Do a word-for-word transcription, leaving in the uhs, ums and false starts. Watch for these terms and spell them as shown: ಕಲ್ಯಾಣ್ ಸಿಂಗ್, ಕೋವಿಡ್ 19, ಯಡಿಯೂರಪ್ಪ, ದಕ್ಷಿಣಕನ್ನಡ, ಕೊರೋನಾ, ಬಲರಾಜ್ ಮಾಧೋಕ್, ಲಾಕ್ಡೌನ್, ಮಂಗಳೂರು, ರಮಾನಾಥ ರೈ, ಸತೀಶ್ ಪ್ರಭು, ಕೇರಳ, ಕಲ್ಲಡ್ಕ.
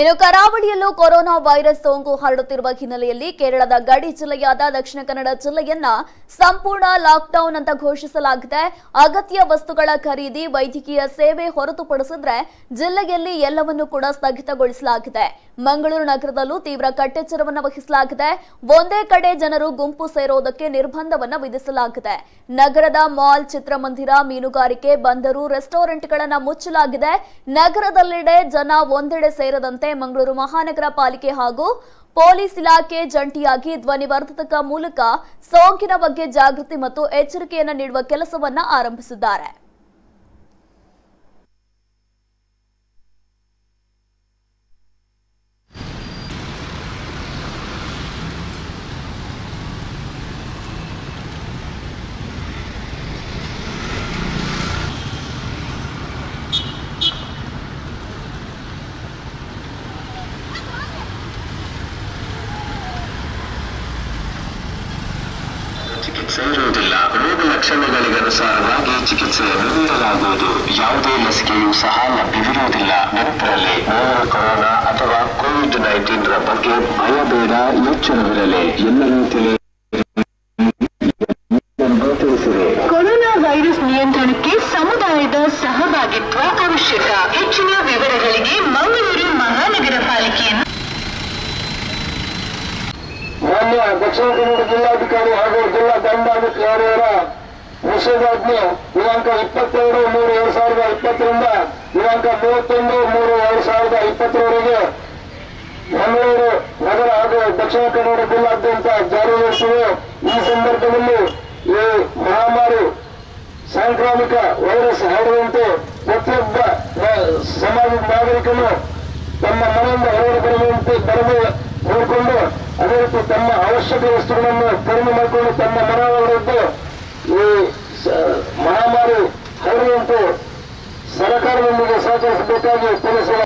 ಇನ್ನು ಕರಾವಳಿಯಲ್ಲೂ ಕೊರೋನಾ virus ಸೋಂಕು ಹರಡುತ್ತಿರುವ ಹಿನ್ನೆಲೆಯಲ್ಲಿ ಕೇರಳದ ಗಡಿ ಜಿಲ್ಲೆಯಾದ ದಕ್ಷಿಣ ಕನ್ನಡ ಜಿಲ್ಲೆಯನ್ನ ಸಂಪೂರ್ಣ ಲಾಕ್ಡೌನ್ ಅಂತ ಘೋಷಿಸಲಾಗಿದೆ. ಅಗತ್ಯ ವಸ್ತುಗಳ ಖರೀದಿ, ವೈದ್ಯಕೀಯ ಸೇವೆ ಹೊರತುಪಡಿಸಿದ್ರೆ ಜಿಲ್ಲೆಯಲ್ಲಿ ಎಲ್ಲವನ್ನೂ ಕೂಡ ಸ್ಥಗಿತಗೊಳಿಸಲಾಗಿದೆ. ಮಂಗಳೂರು ನಗರದಲ್ಲೂ ತೀವ್ರ ಕಟ್ಟೆಚ್ಚರವನ್ನು ವಹಿಸಲಾಗಿದೆ. ಒಂದೇ ಕಡೆ ಜನರು ಗುಂಪು ಸೇರೋದಕ್ಕೆ ನಿರ್ಬಂಧವನ್ನು ವಿಧಿಸಲಾಗಿದೆ. ನಗರದ ಮಾಲ್, ಚಿತ್ರಮಂದಿರ, ಮೀನುಗಾರಿಕೆ, ಬಂದರು, ರೆಸ್ಟೋರೆಂಟ್ಗಳನ್ನು ಮುಚ್ಚಲಾಗಿದೆ. ನಗರದಲ್ಲೆಡೆ ಜನ ಒಂದೆಡೆ ಸೇರದಂತೆ ಮಂಗಳೂರು ಮಹಾನಗರ ಪಾಲಿಕೆ ಹಾಗೂ ಪೊಲೀಸ್ ಇಲಾಖೆ ಜಂಟಿಯಾಗಿ ಧ್ವನಿವರ್ಧಕ ಮೂಲಕ ಸೋಂಕಿನ ಬಗ್ಗೆ ಜಾಗೃತಿ ಮತ್ತು ಎಚ್ಚರಿಕೆಯನ್ನು ನೀಡುವ ಕೆಲಸವನ್ನು ಆರಂಭಿಸಿದ್ದಾರೆ. ಸೇರುವುದಿಲ್ಲ. ರೋಗ ಲಕ್ಷಣಗಳಿಗನುಸಾರವಾಗಿ ಚಿಕಿತ್ಸೆಯನ್ನು ನೀಡಲಾಗುವುದು. ಯಾವುದೇ ಲಸಿಕೆಯೂ ಸಹ ಲಭ್ಯವಿರುವುದಿಲ್ಲ. ನಂತರಲ್ಲೇ ಮೂವರು ಕೊರೋನಾ ಅಥವಾ ಕೋವಿಡ್ ನೈನ್ಟೀನ್ ರ ಬಗ್ಗೆ ಭಯ ಬೇಡ, ಎಚ್ಚರವಿರಲಿ. ಎಲ್ಲರೂ ತಿಳಿ ಕೊರೋನಾ ವೈರಸ್ ನಿಯಂತ್ರಣಕ್ಕೆ ಸಮುದಾಯದ ಸಹಭಾಗಿತ್ವ ಅವಶ್ಯಕ. ಹೆಚ್ಚಿನ ವಿವರಗಳಿಗೆ ಮಂಗಳೂರು ಮಹಾನಗರ ಪಾಲಿಕೆಯನ್ನು ಮಾನ್ಯ ದಕ್ಷಿಣ ಕನ್ನಡ ಜಿಲ್ಲಾಧಿಕಾರಿ ಹಾಗೂ ಜಿಲ್ಲಾ ದಂಡಾಧಿಕಾರಿ ಅವರ ನಿಷೇಧಾಜ್ಞೆ ದಿನಾಂಕ ಇಪ್ಪತ್ತೆರಡು ಮೂರು ಎರಡ್ ಸಾವಿರದ ಇಪ್ಪತ್ತರಿಂದ ದಿನಾಂಕ ಮೂವತ್ತೊಂದು ಮೂರು ಎರಡ್ ಸಾವಿರದ ಇಪ್ಪತ್ತರವರೆಗೆ ಮಂಗಳೂರು ನಗರ ಹಾಗೂ ದಕ್ಷಿಣ ಕನ್ನಡ ಜಿಲ್ಲಾದ್ಯಂತ ಜಾರಿಗೊಳಿಸಿವೆ. ಈ ಸಂದರ್ಭದಲ್ಲಿ ಈ ಮಹಾಮಾರಿ ಸಾಂಕ್ರಾಮಿಕ ವೈರಸ್ ಹರಡದಂತೆ ಪ್ರತಿಯೊಬ್ಬ ಸಮಾಜದ ನಾಗರಿಕನು ತಮ್ಮ ಮನೆಯಿಂದ ಹೊರಗಡೆ ಬರುವಂತೆ ಬರಲು ನೋಡಿಕೊಂಡು ಅದೇ ರೀತಿ ತಮ್ಮ ಅವಶ್ಯಕ ವಸ್ತುಗಳನ್ನು ಕಡಿಮೆ ಮಾಡಿಕೊಂಡು ತಮ್ಮ ಮನವೊಳಗಿದ್ದು ಈ ಮಹಾಮಾರಿ ಹರಡುವಂತೆ ಸರ್ಕಾರದೊಂದಿಗೆ ಸಹಕರಿಸಬೇಕಾಗಿ ತಿಳಿಸಿದ್ದಾರೆ.